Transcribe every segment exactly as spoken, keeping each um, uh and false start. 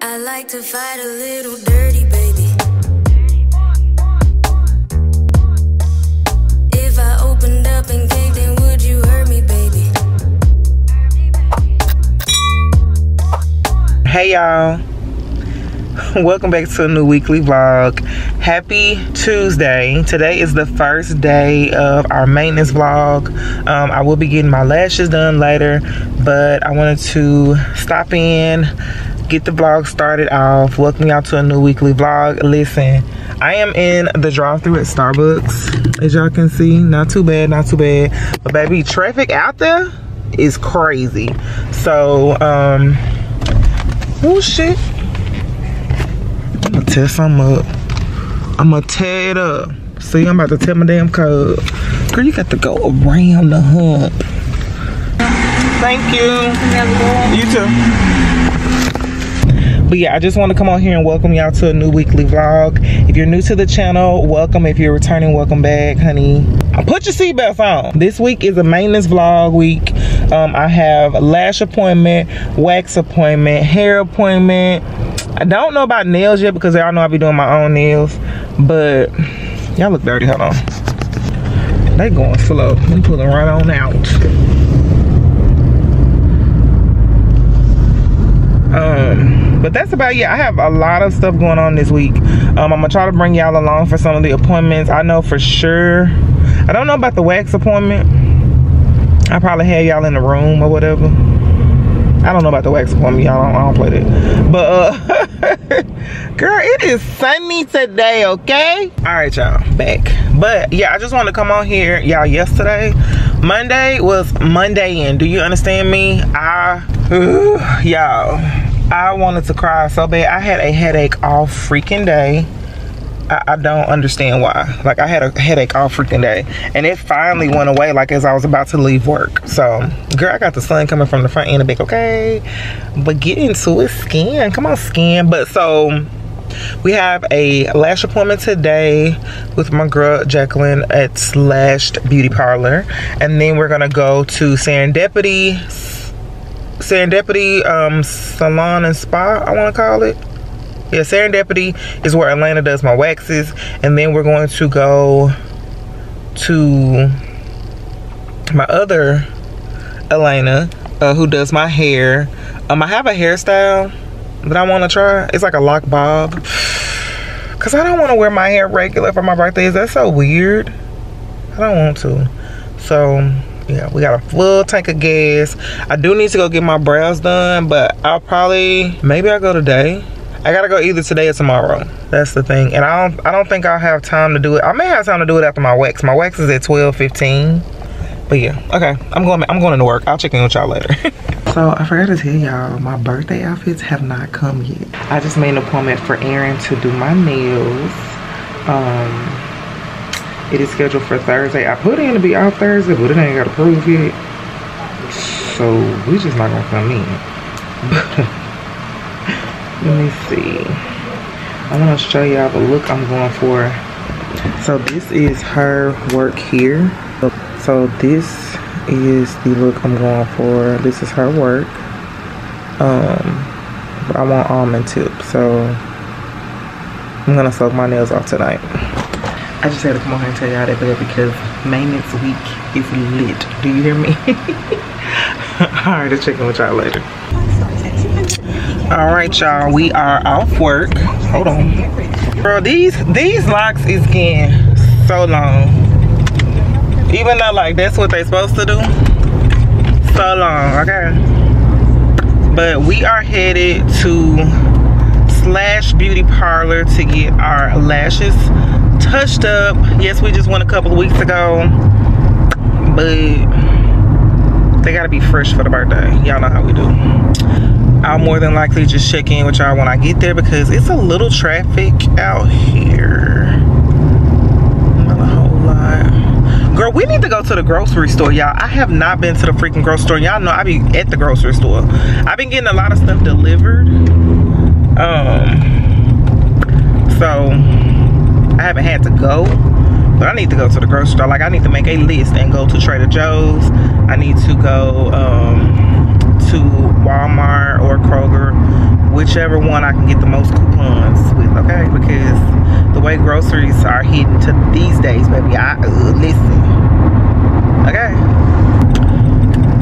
I like to fight a little dirty, baby. If I opened up and gave, then would you hurt me, baby? Hey y'all, welcome back to a new weekly vlog. Happy Tuesday. Today is the first day of our maintenance vlog. um, I will be getting my lashes done later, but I wanted to stop in, get the vlog started off. Welcome y'all to a new weekly vlog. Listen, I am in the drive-thru at Starbucks, as y'all can see. Not too bad, not too bad. But baby, traffic out there is crazy. So, um, oh shit. I'm gonna tear something up. I'm gonna tear it up. See, I'm about to tear my damn code. Girl, you got to go around the hump. Thank you. You too. But yeah, I just want to come on here and welcome y'all to a new weekly vlog. If you're new to the channel, welcome. If you're returning, welcome back, honey. Put your seatbelts on. This week is a maintenance vlog week. Um, I have a lash appointment, wax appointment, hair appointment. I don't know about nails yet because y'all know I be doing my own nails. But y'all look dirty. Hold on. They going slow. We pulling right on out. Um... But that's about it. I have a lot of stuff going on this week. Um, I'm gonna try to bring y'all along for some of the appointments. I know for sure. I don't know about the wax appointment. I probably have y'all in the room or whatever. I don't know about the wax appointment. Y'all, I don't play that. But uh, girl, it is sunny today. Okay. All right, y'all. Back. But yeah, I just want to come on here, y'all. Yesterday, Monday was Monday, and do you understand me? I, y'all. I wanted to cry so bad. I had a headache all freaking day. I, I don't understand why. Like, I had a headache all freaking day. And it finally went away, like, as I was about to leave work. So, girl, I got the sun coming from the front and the back, okay? But get into it, skin. Come on, skin. But so, we have a lash appointment today with my girl, Jacqueline, at Slashed Beauty Parlor. And then we're going to go to Serendipity Serendipity um, Salon and Spa, I want to call it. Yeah, Serendipity is where Elena does my waxes. And then we're going to go to my other Elena, uh, who does my hair. Um, I have a hairstyle that I want to try. It's like a lock bob. Because I don't want to wear my hair regular for my birthdays. That's so weird. I don't want to. So... yeah, we got a full tank of gas. I do need to go get my brows done, but I'll probably, maybe I'll go today. I gotta go either today or tomorrow. That's the thing. And I don't I don't think I'll have time to do it. I may have time to do it after my wax. My wax is at twelve fifteen. But yeah, okay. I'm going I'm going to work. I'll check in with y'all later. So I forgot to tell y'all, my birthday outfits have not come yet. I just made an appointment for Aaron to do my nails. Um It is scheduled for Thursday. I put in to be out Thursday, but it ain't got approved yet. So, we just not gonna come in. Let me see. I wanna show y'all the look I'm going for. So, this is her work here. So, this is the look I'm going for. This is her work. Um, but I want almond tip. So, I'm gonna soak my nails off tonight. I just had to come on here and tell y'all that, baby, because maintenance week is lit. Do you hear me? All right, I'll check in with y'all later. All right, y'all, we are off work. Hold on. Bro, these, these locks is getting so long. Even though, like, that's what they supposed to do. So long, okay? But we are headed to Slash Beauty Parlor to get our lashes touched up. Yes, we just went a couple of weeks ago, but they gotta be fresh for the birthday. Y'all know how we do. I'll more than likely just check in with y'all when I get there because it's a little traffic out here. Not a whole lot. Girl, we need to go to the grocery store, y'all. I have not been to the freaking grocery store. Y'all know I be at the grocery store. I've been getting a lot of stuff delivered. Um, so... I haven't had to go, but I need to go to the grocery store. Like, I need to make a list and go to Trader Joe's. I need to go um, to Walmart or Kroger, whichever one I can get the most coupons with, okay? Because the way groceries are hitting to these days, baby, I uh, listen, okay?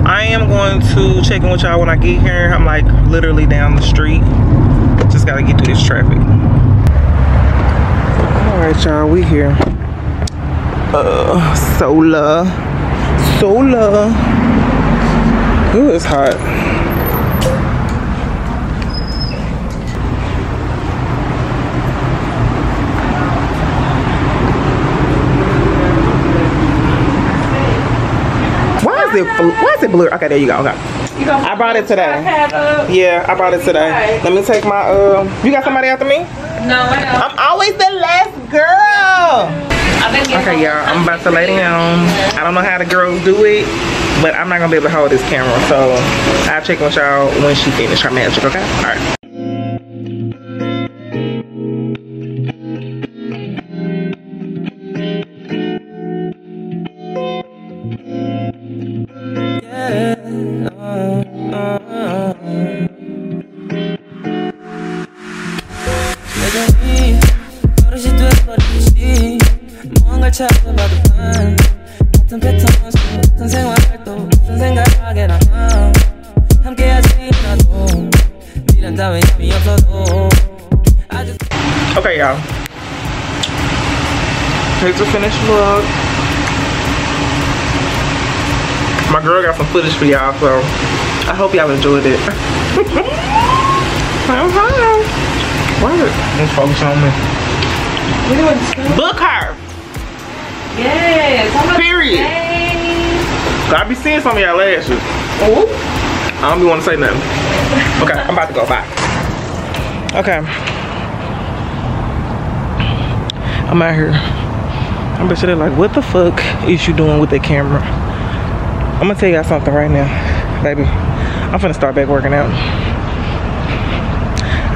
I am going to check in with y'all when I get here. I'm like literally down the street. Just gotta get through this traffic. All right, y'all, we here. Uh, Sola, Sola. Ooh, it's hot. Why is it? Why is it blurred? Okay, there you go. Okay. I brought it today. Yeah, I brought it today. Let me take my, uh, you got somebody after me? No, I don't. I'm always the last girl. Okay, y'all, I'm about to lay down. I don't know how the girls do it, but I'm not gonna be able to hold this camera. So I'll check with y'all when she finishes her magic, okay? All right. Okay, y'all. Here's the finished look. My girl got some footage for y'all, so I hope y'all enjoyed it. I'm high. Word. Let's focus on me. Book her. Yes. Period. So I be seeing some of y'all lashes. Ooh. I don't be want to say nothing. Okay, I'm about to go. Bye. Okay. I'm out here. I'm basically like, what the fuck is you doing with that camera? I'm gonna tell y'all something right now, baby. I'm finna start back working out.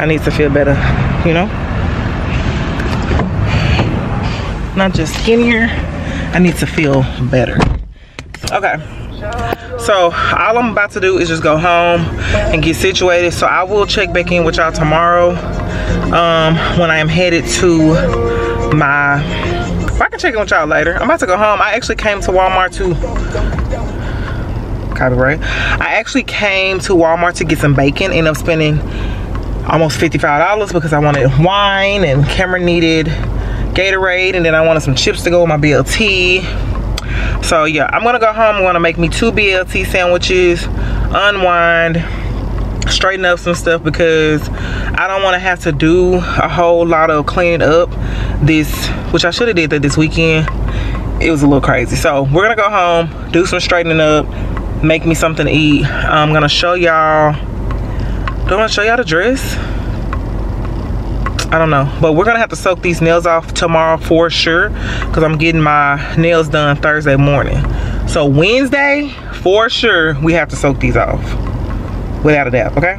I need to feel better, you know? Not just skinnier, I need to feel better. Okay, so all I'm about to do is just go home and get situated. So I will check back in with y'all tomorrow um, when I am headed to my if I can check in with y'all later. I'm about to go home. I actually came to Walmart to copyright I actually came to Walmart to get some bacon. Ended up spending almost fifty-five dollars because I wanted wine and Cameron needed Gatorade, and then I wanted some chips to go with my B L T. So yeah, I'm gonna go home. I'm gonna make me two B L T sandwiches, unwind, straighten up some stuff, because I don't want to have to do a whole lot of cleaning up this, which I should have did that this weekend. It was a little crazy. So we're gonna go home, do some straightening up, make me something to eat. I'm gonna show y'all, do I want to show y'all the dress? I don't know, but we're gonna have to soak these nails off tomorrow for sure, because I'm getting my nails done Thursday morning. So Wednesday for sure we have to soak these off, without a doubt, okay?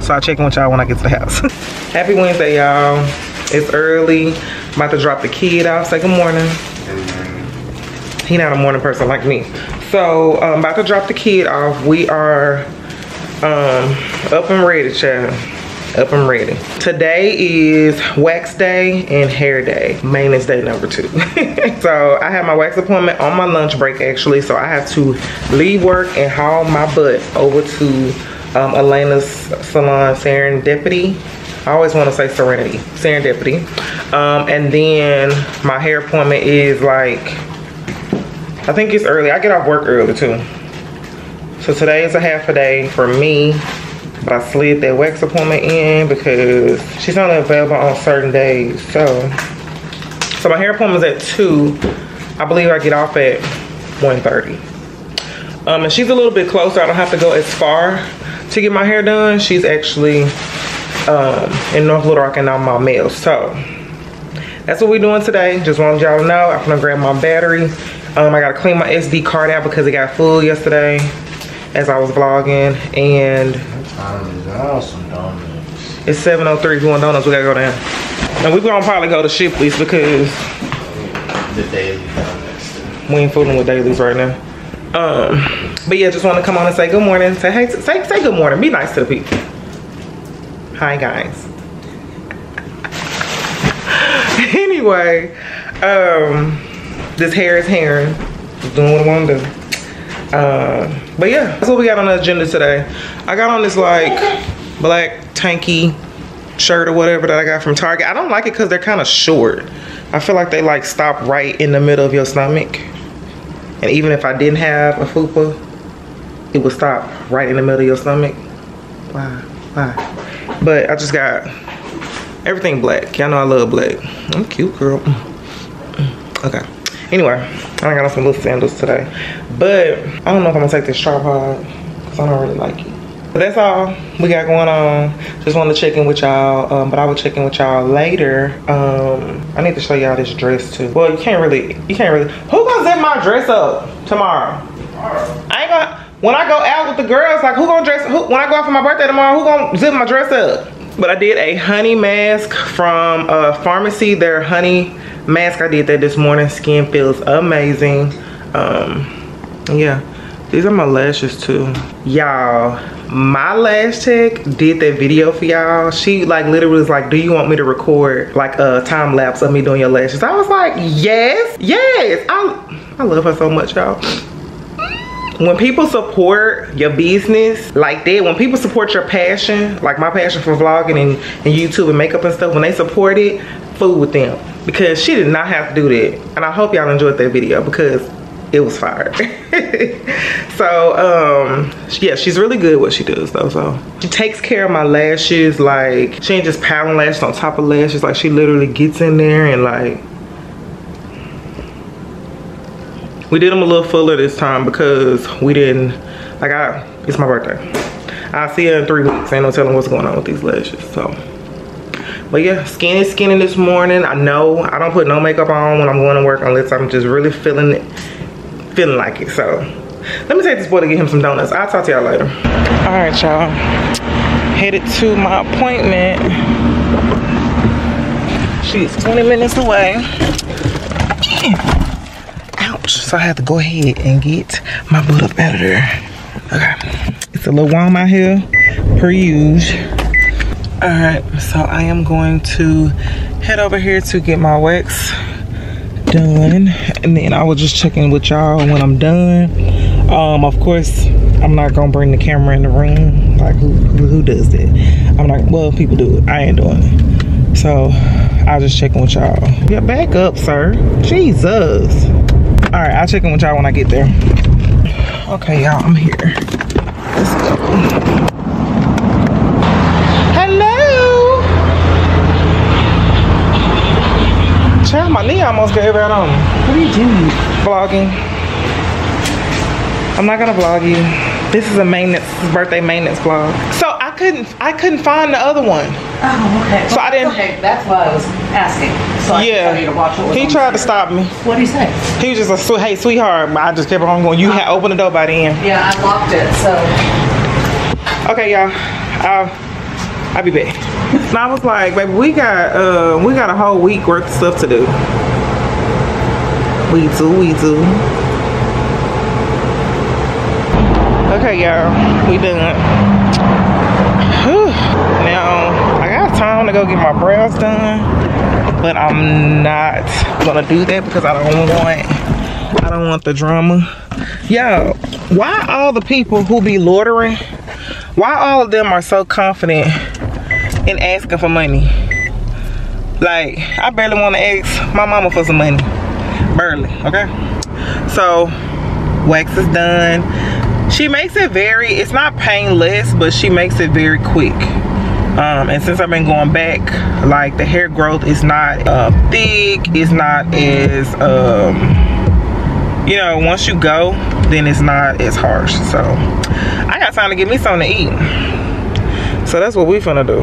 So I'll check in with y'all when I get to the house. Happy Wednesday, y'all. It's early. I'm about to drop the kid off. Say good morning. He not a morning person like me. So I'm um, about to drop the kid off. We are um, up and ready, child. Up and ready. Today is wax day and hair day. Maintenance day number two. So I have my wax appointment on my lunch break actually. So I have to leave work and haul my butt over to um, Elena's salon, Serendipity. I always want to say Serenity, Serendipity. Um, and then my hair appointment is like, I think it's early. I get off work early too. So today is a half a day for me. But I slid that wax appointment in because she's only available on certain days. So, so my hair appointment's at two. I believe I get off at one thirty. Um, and she's a little bit closer. I don't have to go as far to get my hair done. She's actually um, in North Little Rock and on my mail. So that's what we're doing today. Just wanted y'all to know. I'm gonna grab my battery. Um, I gotta clean my S D card out because it got full yesterday as I was vlogging. And it's seven oh three. If you want donuts, we gotta go down. And we're gonna probably go to Shipley's because the daily donuts. We ain't fooling with dailies right now. Um, but yeah, just want to come on and say good morning. Say hey, say say good morning. Be nice to the people. Hi guys. Anyway, um, this hair is herring. Just doing what I want to do. Uh, but yeah, that's what we got on the agenda today. I got on this like black tanky shirt or whatever that I got from Target. I don't like it because they're kind of short. I feel like they like stop right in the middle of your stomach. And even if I didn't have a fupa, it would stop right in the middle of your stomach. Why? Why? But I just got everything black. Y'all know I love black. I'm cute, girl. Okay. Anyway, I got on some little sandals today. But I don't know if I'm going to take this tripod because I don't really like it. But that's all we got going on. Just wanted to check in with y'all, um, but I will check in with y'all later. Um, I need to show y'all this dress too. Well, you can't really, you can't really. Who gonna zip my dress up tomorrow? Tomorrow. I ain't gonna, when I go out with the girls, like who gonna dress, who, when I go out for my birthday tomorrow, who gonna zip my dress up? But I did a honey mask from a pharmacy, their honey mask. I did that this morning. Skin feels amazing. Um, yeah, these are my lashes too. Y'all. My lash tech did that video for y'all. She like literally was like, do you want me to record like a time lapse of me doing your lashes? I was like, yes, yes. I, I love her so much, y'all. When people support your business like that, when people support your passion, like my passion for vlogging and, and YouTube and makeup and stuff, when they support it, food with them. Because she did not have to do that. And I hope y'all enjoyed that video because it was fire. So, um, yeah, she's really good at what she does though, so. She takes care of my lashes, like, she ain't just piling lashes on top of lashes, like she literally gets in there and like. We did them a little fuller this time because we didn't, like I, it's my birthday. I'll see her in three weeks, ain't no telling what's going on with these lashes, so. But yeah, skin is skinning this morning. I know I don't put no makeup on when I'm going to work unless I'm just really feeling it. Feeling like it. So let me take this boy to get him some donuts. I'll talk to y'all later. All right, y'all, headed to my appointment. She's twenty minutes away. Ouch. So I had to go ahead and get my butt up out of there. Okay, it's a little warm out here per usual. All right, so I am going to head over here to get my wax done, and then I will just check in with y'all when I'm done. Um, of course, I'm not gonna bring the camera in the room. Like who who does that? I'm not. Well, people do it. I ain't doing it. So I'll just check in with y'all. Yeah, back up, sir. Jesus. All right, I'll check in with y'all when I get there. Okay, y'all, I'm here. Let's go. Hello. Child, my knee almost gave out on me. What are you doing? Vlogging. I'm not gonna vlog you. This is a maintenance, this is birthday maintenance vlog. So I couldn't, I couldn't find the other one. Oh, okay. So well, I didn't. Okay, that's why I was asking. So I yeah. Need to watch what was he on tried to stop me. What did he say? He was just like, sweet, hey, sweetheart. I just kept on going. You uh, had opened the door by then. Yeah, I locked it. So. Okay, y'all. Uh, I'll be back. And I was like, baby, we got uh, we got a whole week worth of stuff to do. We do, we do. Okay, y'all, we done. Whew. Now, I got time to go get my brows done, but I'm not gonna do that because I don't want, I don't want the drama. Y'all, why all the people who be loitering, why all of them are so confident and asking for money? Like, I barely want to ask my mama for some money. Barely, okay? So, wax is done. She makes it very, it's not painless, but she makes it very quick. Um, and since I've been going back, like the hair growth is not uh, thick, it's not as, um, you know, once you go, then it's not as harsh. So, I got time to get me something to eat. So that's what we finna do.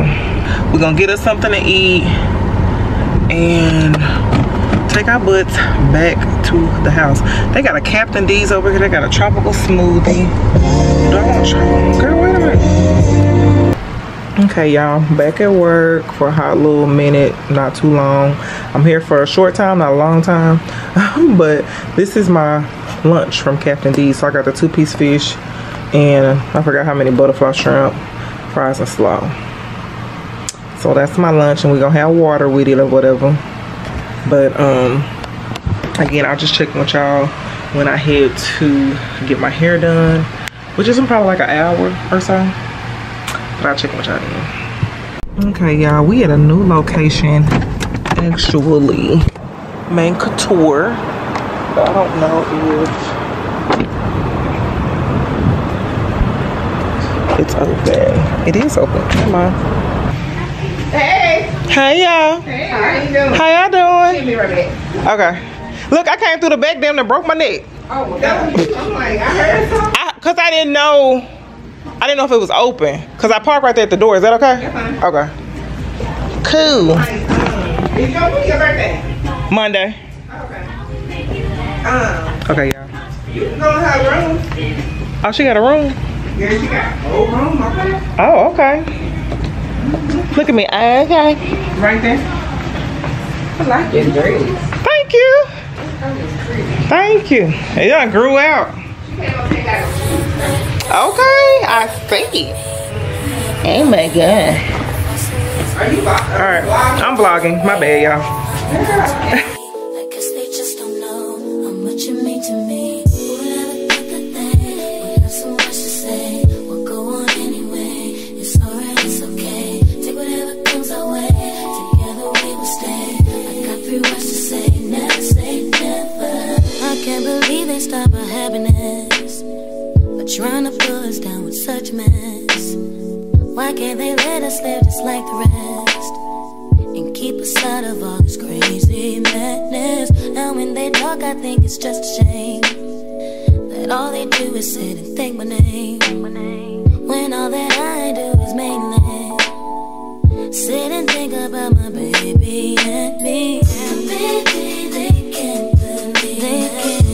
We're gonna get us something to eat and take our butts back to the house. They got a Captain D's over here. They got a tropical smoothie. Do I want to try? Girl, wait a minute. Okay, y'all, back at work for a hot little minute, not too long. I'm here for a short time, not a long time. But this is my lunch from Captain D's. So I got the two-piece fish and I forgot how many butterfly shrimp, fries, and slaw. So that's my lunch, and we're gonna have water with it or whatever. But um again, I'll just check with y'all when I head to get my hair done, which is in probably like an hour or so. I'll check what y'all do. Okay, y'all, we at a new location, actually. Mane Couture. But I don't know if it's open. It is open. Come on. Hey. Hey, y'all. Hey, how you doing? How y'all doing? Give me right back. Okay. Look, I came through the back, damn, that broke my neck. Oh, well, that was, I'm like, I heard something. I, Cause I didn't know. I didn't know if it was open. Cause I parked right there at the door. Is that okay? That's fine. Okay. Cool. Is your birthday? Monday. Okay. Um, okay, y'all. You gonna have a room? Oh, she got a room? Yeah, she got a whole room, okay. Oh, okay. Mm-hmm. Look at me. Okay. Right there. I like your dress. Thank you. Thank you. It done grew out. She came up and got a okay, I see. Oh my god. Alright, I'm vlogging. My bad, y'all. Trying to pull us down with such mess. Why can't they let us live just like the rest and keep us out of all this crazy madness? And when they talk, I think it's just a shame that all they do is sit and think my name, when all that I do is mainly sit and think about my baby and me. And baby, they can't believe it.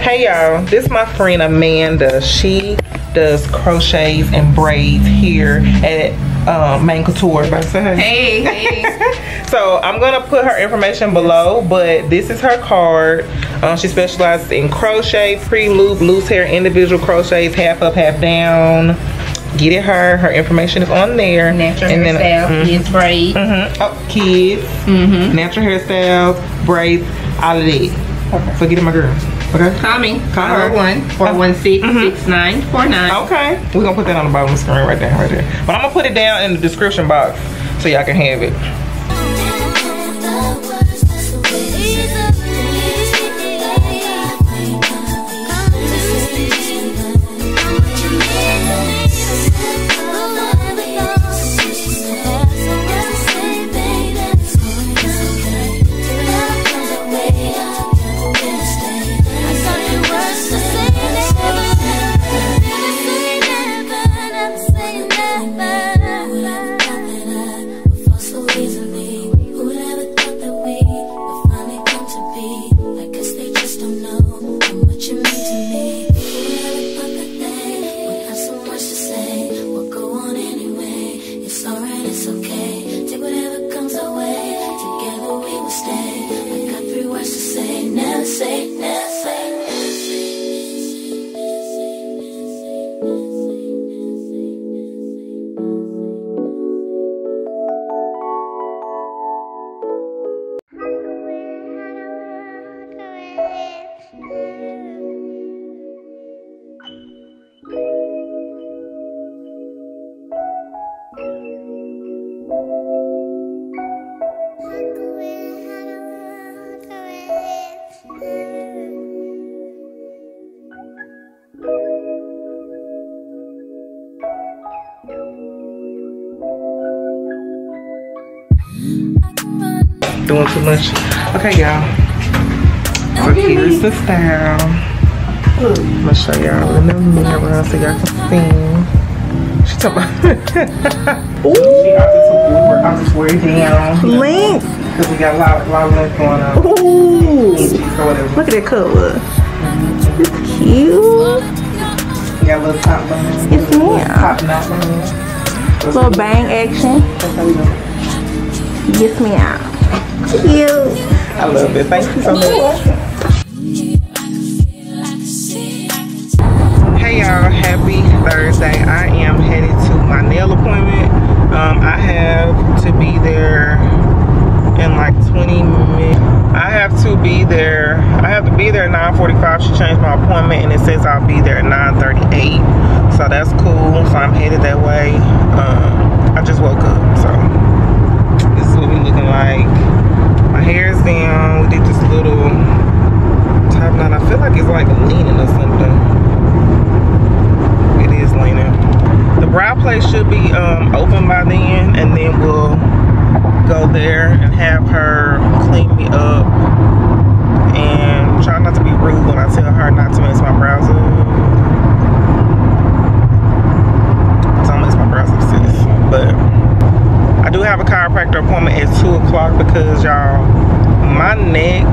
Hey y'all, this is my friend Amanda. She does crochets and braids here at uh, Mane Couture. Hey, hey. So I'm gonna put her information below, but this is her card. Um, she specializes in crochet, pre-loop, loose hair, individual crochets, half up, half down, get at her. Her information is on there. Natural and hairstyle, then, mm, kids, braids. Mm-hmm. Oh, kids, mm-hmm. natural hairstyles, braids, all of that. Okay. So get in my girl. Okay. Call me. Call her. four one six, six nine four nine. Okay. We're going to put that on the bottom of the screen right there. Right there. But I'm going to put it down in the description box so y'all can have it. Doing too much. Okay, y'all. So here's the style. I'm gonna show y'all in the mirror so y'all can see. She's talking about. Ooh. She got this over. I just wear it down. Links. Because we got a lot, a lot of links going on. Ooh. Look at that color. Mm-hmm. It's cute. You got a little top on it. It's a little top knot on it. Little bang action. That's how we do it. Gets me out. Cute. I love it. Thank you so much. Hey y'all, happy Thursday. I am headed to my nail appointment. Um, I have to be there in like twenty minutes. I have to be there. I have to be there at nine forty-five. She changed my appointment and it says I'll be there at nine thirty-eight. So that's cool. So I'm headed that way. Um, I just woke up, so this is what we looking like. My hair's down, we did this little top knot. I feel like it's like leaning or something. It is leaning. The brow place should be um, open by then, and then we'll go there and have her clean me up. And try not to be rude when I tell her not to mess my brows up. Don't mess my brows up, sis. But I do have a chiropractor appointment at two o'clock because, y'all, my neck,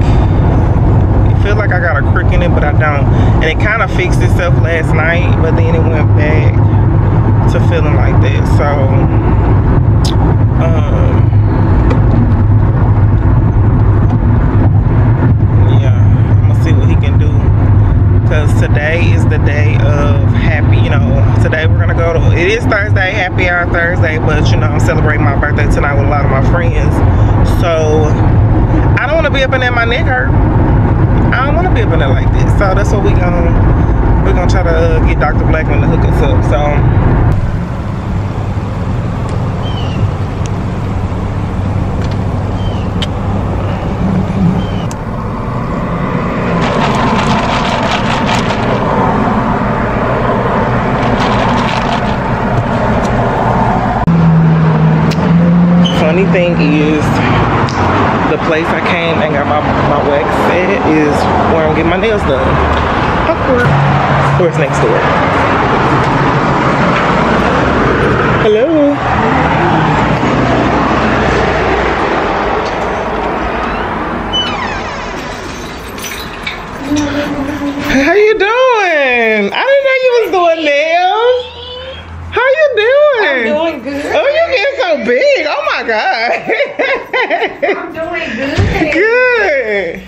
it feels like I got a crick in it, but I don't. And it kind of fixed itself last night, but then it went back to feeling like that. So, um, yeah, I'm going to see what he can do. Because today is the day of happy, you know, today we're going to go to, it is Thursday, happy hour Thursday, but you know, I'm celebrating my birthday tonight with a lot of my friends. So, I don't want to be up in there, my neck hurt. I don't want to be up in there like this. So, that's what we're going to, we're going to try to uh, get Doctor Blackman to hook us up, so. Thing is, the place I came and got my, my wax at is where I'm getting my nails done. Of course. Of course, next door. Hello. How you doing? I didn't know you was doing nails. How you doing? I'm doing good. Oh, you getting so big. Oh my God. I'm doing good. Good.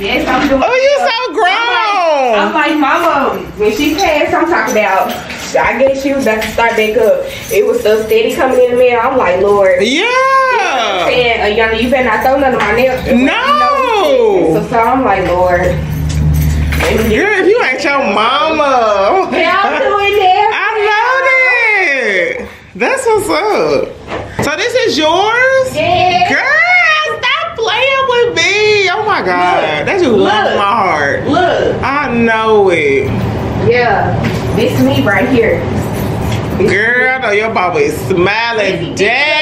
Yes, I'm doing good. Oh, you so grown. I'm like, I'm like Mama, when she passed, I'm talking about I guess she was about to start back up. It was so steady coming in the mail. I'm like, Lord. Yeah. You know I'm saying, Ayana, you better not tell none of my nails. No. You know, so, so I'm like, Lord. Girl, if you ain't your mama. Yeah, I'm doing that. I know that. That's what's up. So this is yours? Yeah. Girl, stop playing with me. Oh my God. Look, that just loves my heart. Look. I know it. Yeah. This me right here. This Girl, I know your mama is smiling down.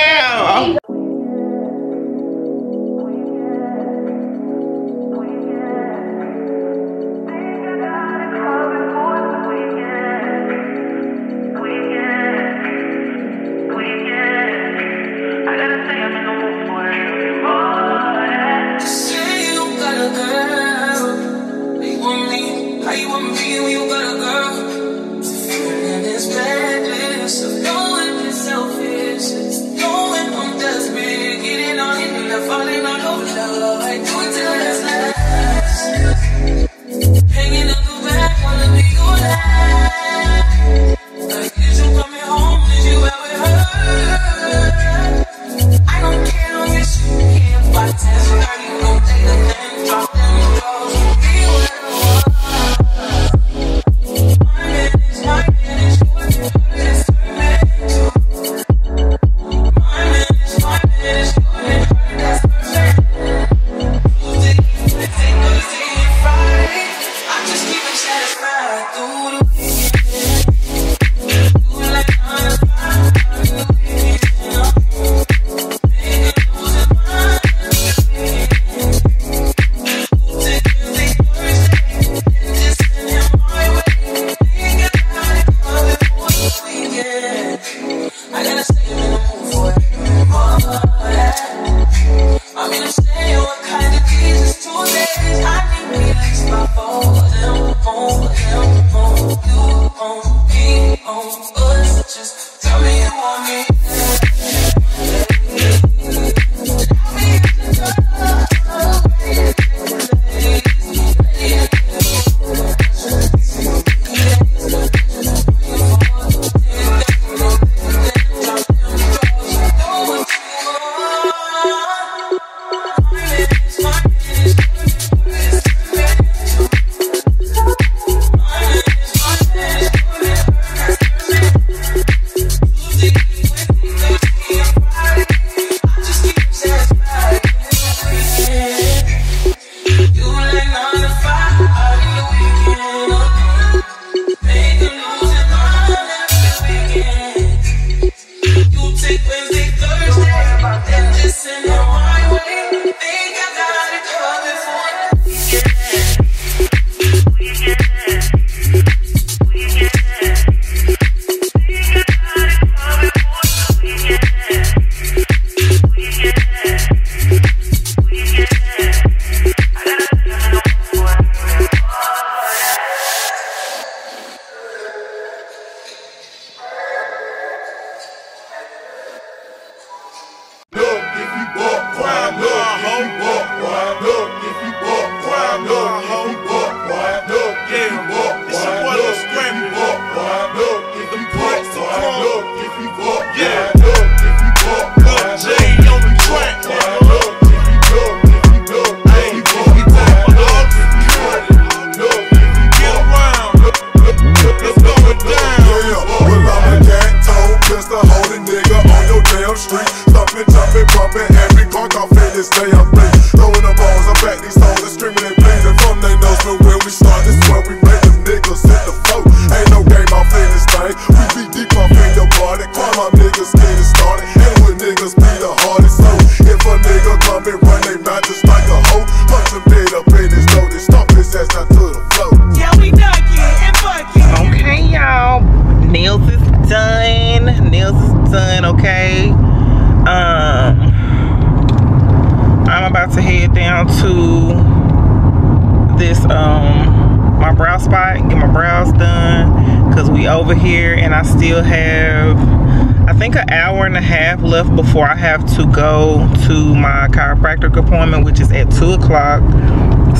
Before I have to go to my chiropractic appointment, which is at two o'clock.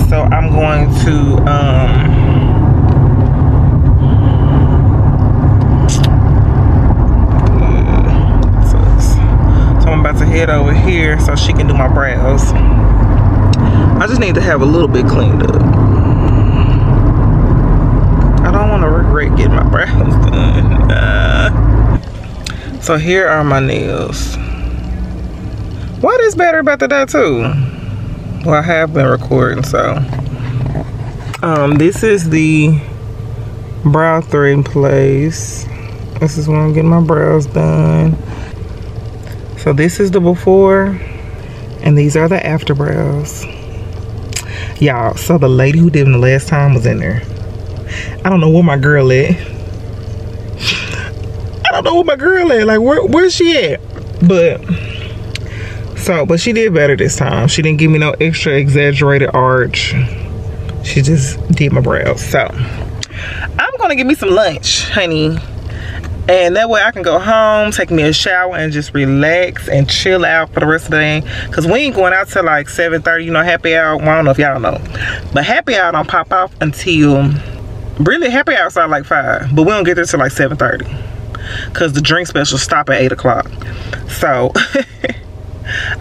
So I'm going to um, to head over here so she can do my brows. I just need to have a little bit cleaned up. I don't want to regret getting my brows done. Uh, so here are my nails. What is better about the tattoo? Well, I have been recording, so. Um, this is the brow thread in place. This is when I'm getting my brows done. So this is the before, and these are the after brows. Y'all, so the lady who did them the last time was in there. I don't know where my girl at. I don't know where my girl at. Like, where, where's she at? But, so, but she did better this time. She didn't give me no extra exaggerated arch. She just did my brows. So, I'm gonna give me some lunch, honey. And that way I can go home, take me a shower, and just relax and chill out for the rest of the day. Because we ain't going out till like seven thirty. You know, happy hour. Well, I don't know if y'all know. But happy hour don't pop off until... Really, happy hour starts like five. But we don't get there till like seven thirty. Because the drink specials stop at eight o'clock. So,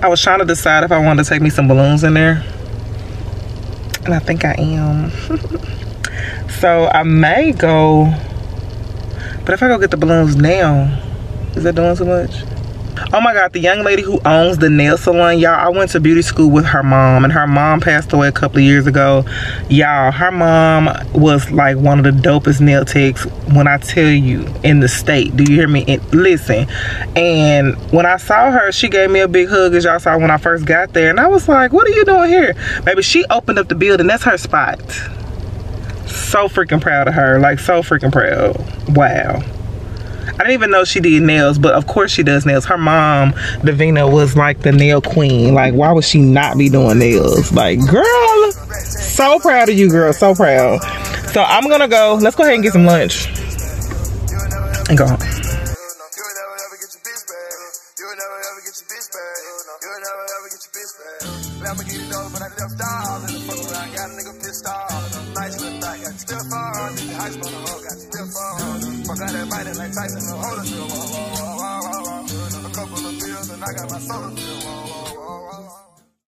I was trying to decide if I wanted to take me some balloons in there. And I think I am. So, I may go... But if I go get the balloons now, is that doing too much? Oh my God, the young lady who owns the nail salon, y'all, I went to beauty school with her mom, and her mom passed away a couple of years ago. Y'all, her mom was like one of the dopest nail techs, when I tell you, in the state. Do you hear me? And listen, and when I saw her, she gave me a big hug, as y'all saw when I first got there, and I was like, what are you doing here? Maybe she opened up the building, that's her spot. So freaking proud of her, like so freaking proud. Wow, I didn't even know she did nails, but of course she does nails. Her mom, Davina, was like the nail queen. Like, why would she not be doing nails? Like, girl, so proud of you, girl, so proud. So I'm gonna go, let's go ahead and get some lunch and go home. I got my soul.